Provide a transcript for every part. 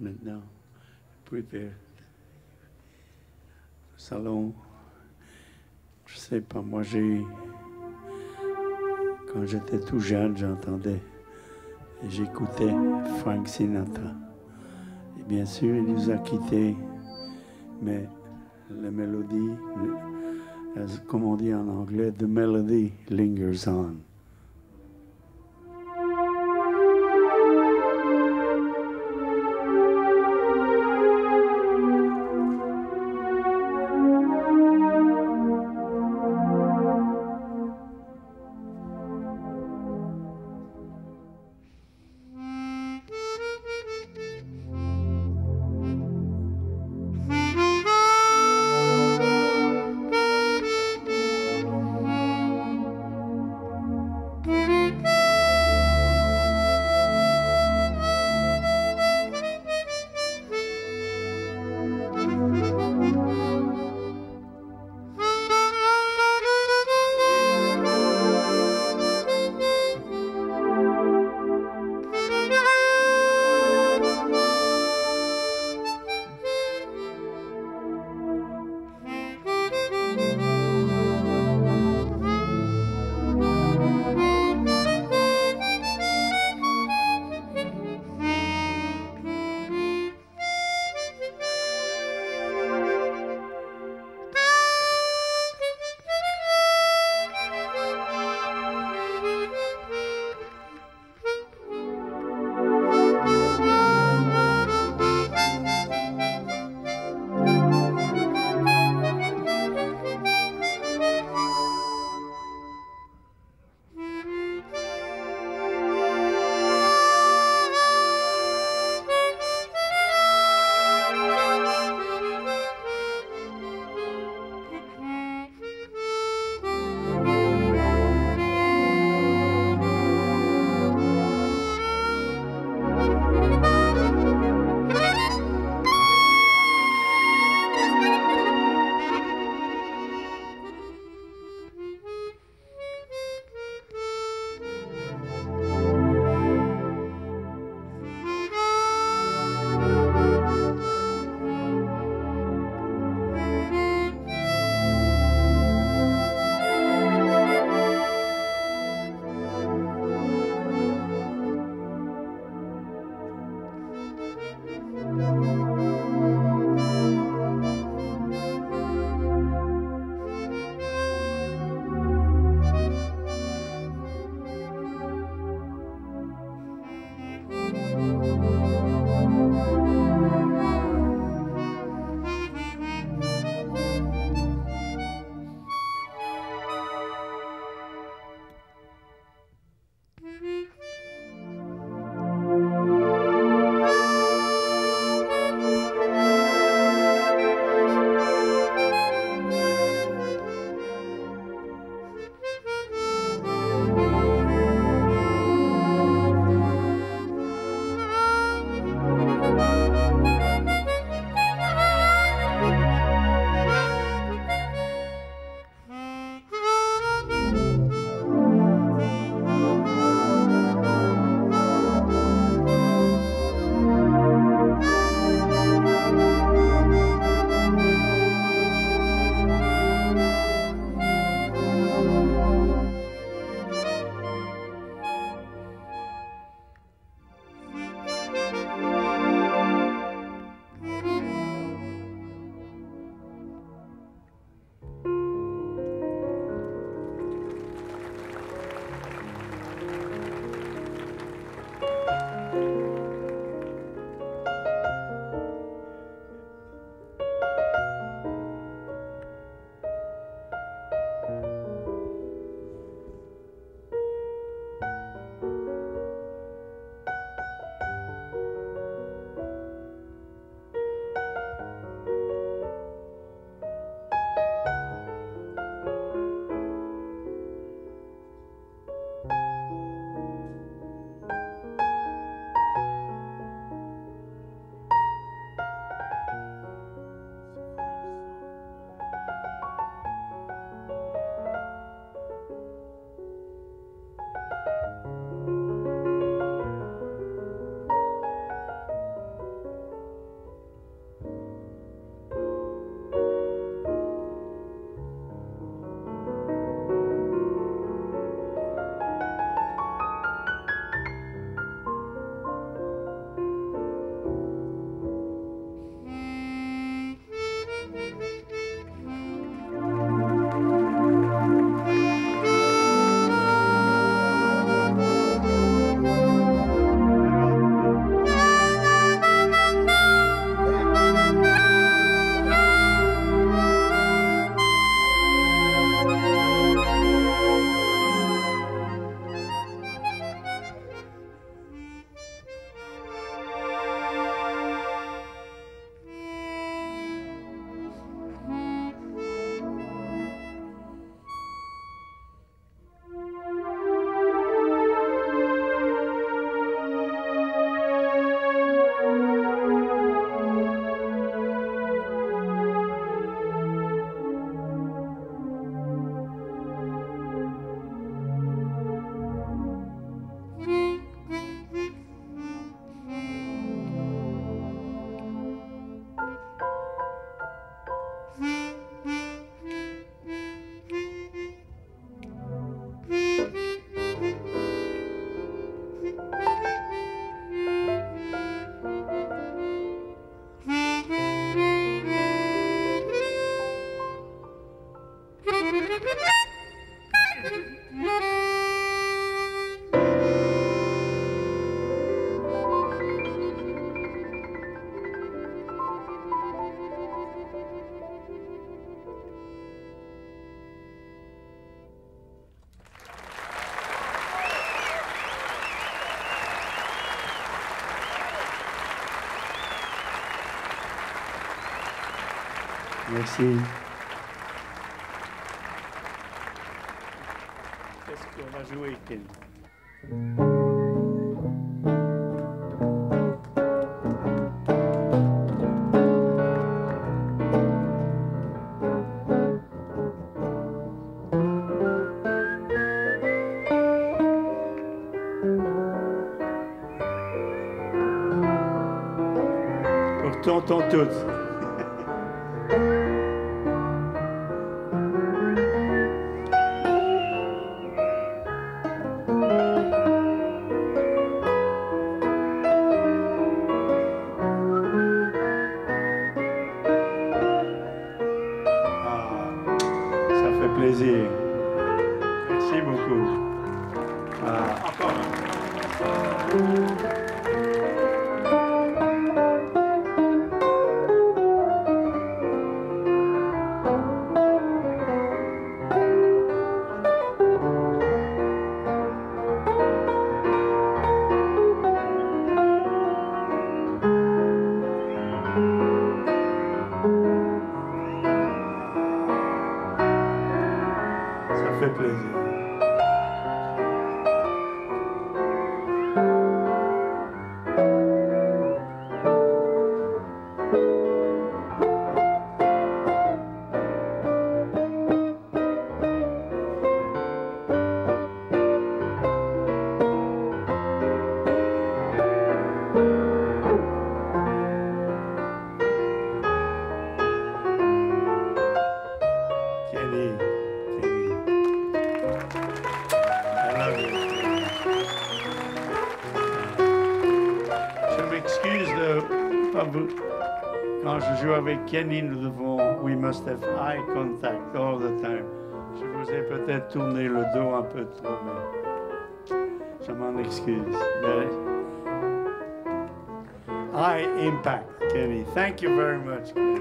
maintenant prépare le salon. Je sais pas, moi j'ai... Quand j'étais tout jeune, j'entendais et j'écoutais Frank Sinatra. Et bien sûr, il nous a quittés, mais la mélodie, comme on dit en anglais, the melody lingers on. Merci. Qu'est-ce qu'on va jouer, Kenny? T'entends toutes. Ah, ça fait plaisir. Merci beaucoup. Ah. Encore. Quand je joue avec Kenny, nous devons, we must have eye contact all the time. Je vous ai peut-être tourné le dos un peu trop, mais je m'en excuse. Mais... eye impact, Kenny. Thank you very much, Kenny.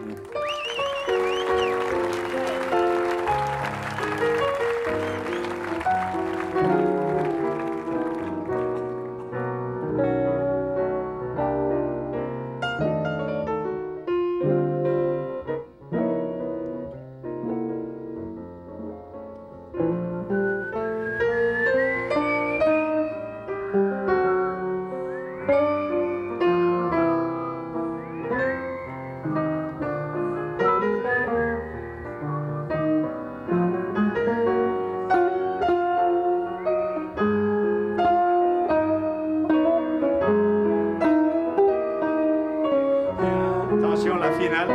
La finale.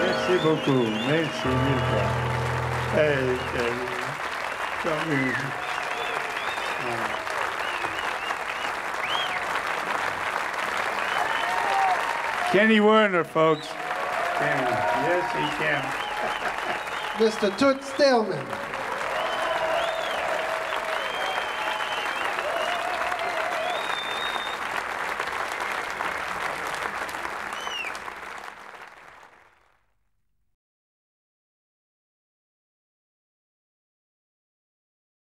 Merci beaucoup, merci mille fois. Hey, comme une... Kenny Werner, folks. Kenny. Yes, he can. Mr. Toots Thielmans.